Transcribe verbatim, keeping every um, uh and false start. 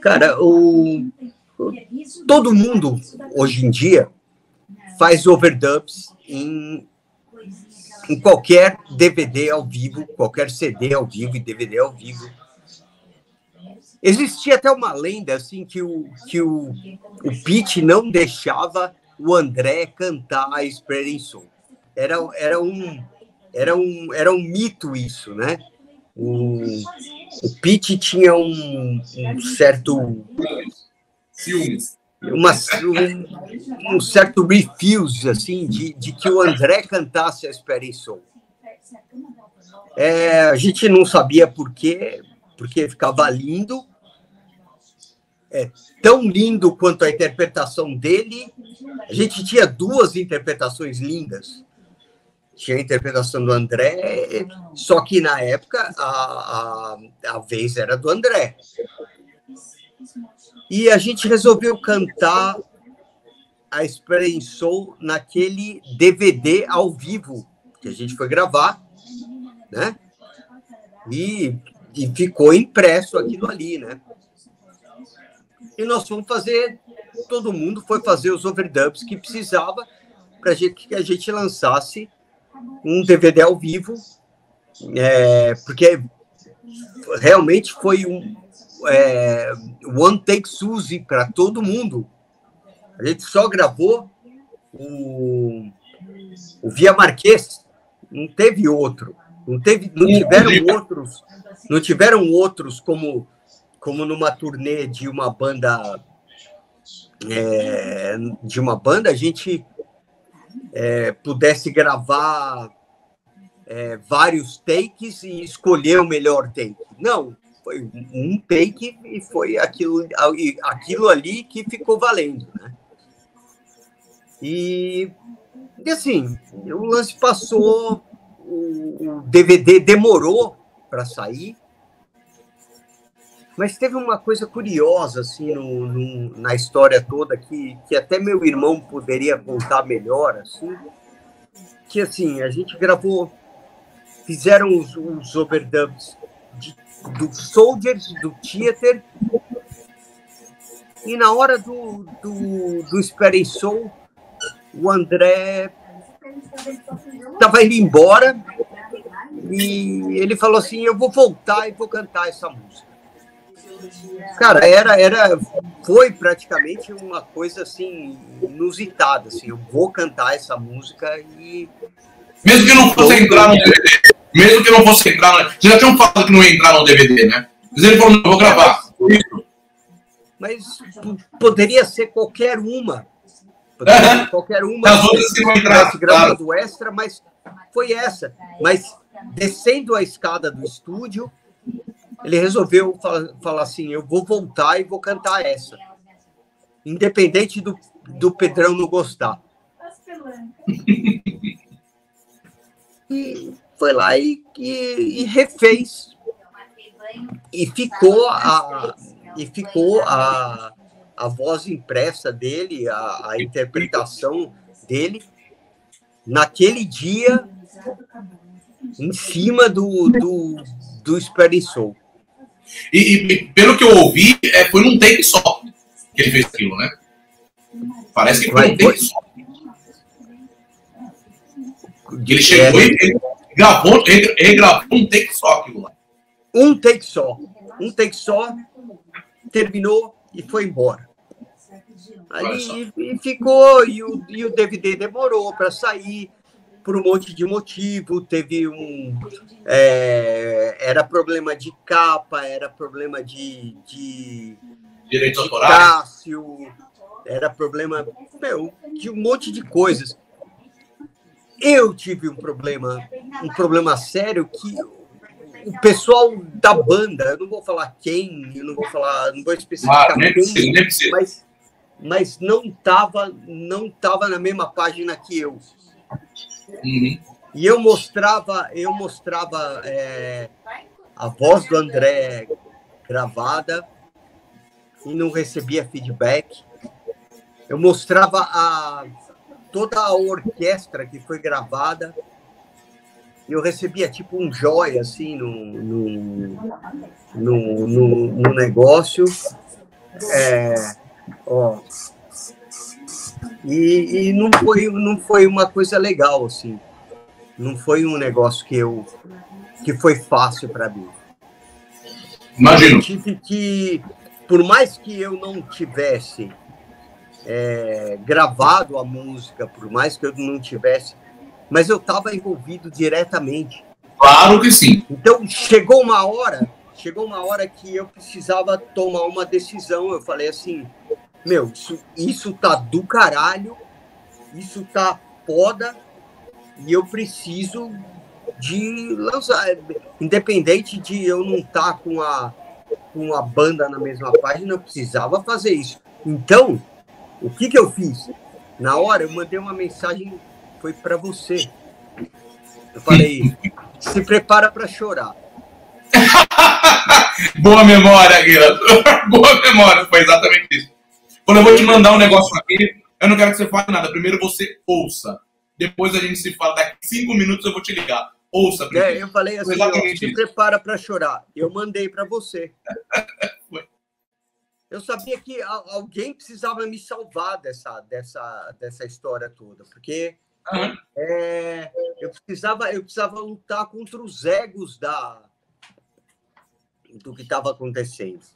Cara, o, todo mundo, hoje em dia, faz overdubs em, em qualquer D V D ao vivo, qualquer C D ao vivo e D V D ao vivo. Existia até uma lenda, assim, que o, que o, o Pete não deixava o André cantar a Spreading Soul. Era, era, um, era, um, era um mito isso, né? O, o Pete tinha um, um certo... Ciúmes. Uma, um, um certo refuse, assim, de, de que o André cantasse a Spreading Soul. É, a gente não sabia por quê, porque ficava lindo, é, tão lindo quanto a interpretação dele. A gente tinha duas interpretações lindas. Tinha a interpretação do André, só que na época a, a, a vez era do André. E a gente resolveu cantar a Spreading Soul naquele D V D ao vivo, que a gente foi gravar, né? E, e ficou impresso aquilo ali, né? E nós fomos fazer, todo mundo foi fazer os overdubs que precisava para que a gente lançasse um D V D ao vivo, é, porque realmente foi um... É, One Take Suzy para todo mundo. A gente só gravou o, o Via Marquês, não teve outro, não teve, não tiveram outros, não tiveram outros como como numa turnê de uma banda, é, de uma banda a gente é, pudesse gravar é, vários takes e escolher o melhor take. Não. Foi um take e foi aquilo, aquilo ali que ficou valendo, né? E, e assim, o lance passou, o, o D V D demorou para sair, mas teve uma coisa curiosa assim, no, no, na história toda que, que até meu irmão poderia contar melhor, assim, que assim, a gente gravou, fizeram os, os overdubs de do Soldiers, do Theater, e na hora do, do, do Spreading Soul, o André estava indo embora e ele falou assim, eu vou voltar e vou cantar essa música. Cara, era, era, foi praticamente uma coisa assim, inusitada, assim, eu vou cantar essa música e... Mesmo que não fosse entrar no D V D, mesmo que não fosse entrar no... Vocês já tinham falado que não ia entrar no D V D, né? Mas ele falou, não, vou gravar. Mas poderia ser qualquer uma. Poderia é, ser qualquer uma. As outras que não entraram. Gravando extra, mas foi essa. Mas descendo a escada do estúdio, ele resolveu falar, falar assim, eu vou voltar e vou cantar essa. Independente do, do Pedrão não gostar. E foi lá e, e, e refez. E ficou a, e ficou a, a voz impressa dele, a, a interpretação dele, naquele dia, em cima do, do, do Spreading Soul. E, e pelo que eu ouvi, é, foi num take só que ele fez aquilo, né? Parece que foi num take só. Ele chegou é, e ele gravou, ele, ele gravou um take só aquilo lá. Um take só. Um take só, terminou e foi embora. Aí e ficou, e o, e o D V D demorou para sair por um monte de motivo. Teve um... É, era problema de capa, era problema de... de direitos autorais. Era problema meu, de um monte de coisas. Eu tive um problema, um problema sério que o pessoal da banda, eu não vou falar quem, eu não vou falar, não vou especificar ah, nem quem, preciso, nem preciso. mas mas não tava, não tava na mesma página que eu. Uhum. E eu mostrava, eu mostrava é, a voz do André gravada e não recebia feedback. Eu mostrava a toda a orquestra que foi gravada, eu recebia tipo um joia, assim, no, no, no, no, no negócio, É, ó, e e não, foi, não foi uma coisa legal, assim. Não foi um negócio que, eu, que foi fácil para mim. Imagino. Eu tive que, por mais que eu não tivesse é, gravado a música, por mais que eu não tivesse, mas eu estava envolvido diretamente. Claro que sim. Então, chegou uma hora, chegou uma hora que eu precisava tomar uma decisão. Eu falei assim, meu, isso, isso tá do caralho, isso tá foda, e eu preciso de lançar, independente de eu não estar com a, com a banda na mesma página, eu precisava fazer isso. Então, o que que eu fiz? Na hora, eu mandei uma mensagem, foi para você. Eu falei, se prepara para chorar. Boa memória, Guilherme. Boa memória, foi exatamente isso. Quando eu vou te mandar um negócio aqui, eu não quero que você fale nada. Primeiro você ouça. Depois a gente se fala, daqui cinco minutos eu vou te ligar. Ouça, é, eu falei assim, ó, se prepara para chorar. Eu mandei para você. Eu sabia que alguém precisava me salvar dessa, dessa, dessa história toda, porque uhum. é, eu, precisava, eu precisava lutar contra os egos da, do que estava acontecendo.